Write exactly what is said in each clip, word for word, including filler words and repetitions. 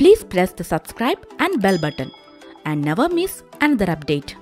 Please press the subscribe and bell button and never miss another update.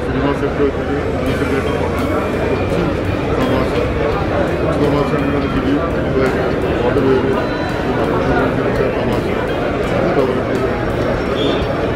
Thank you.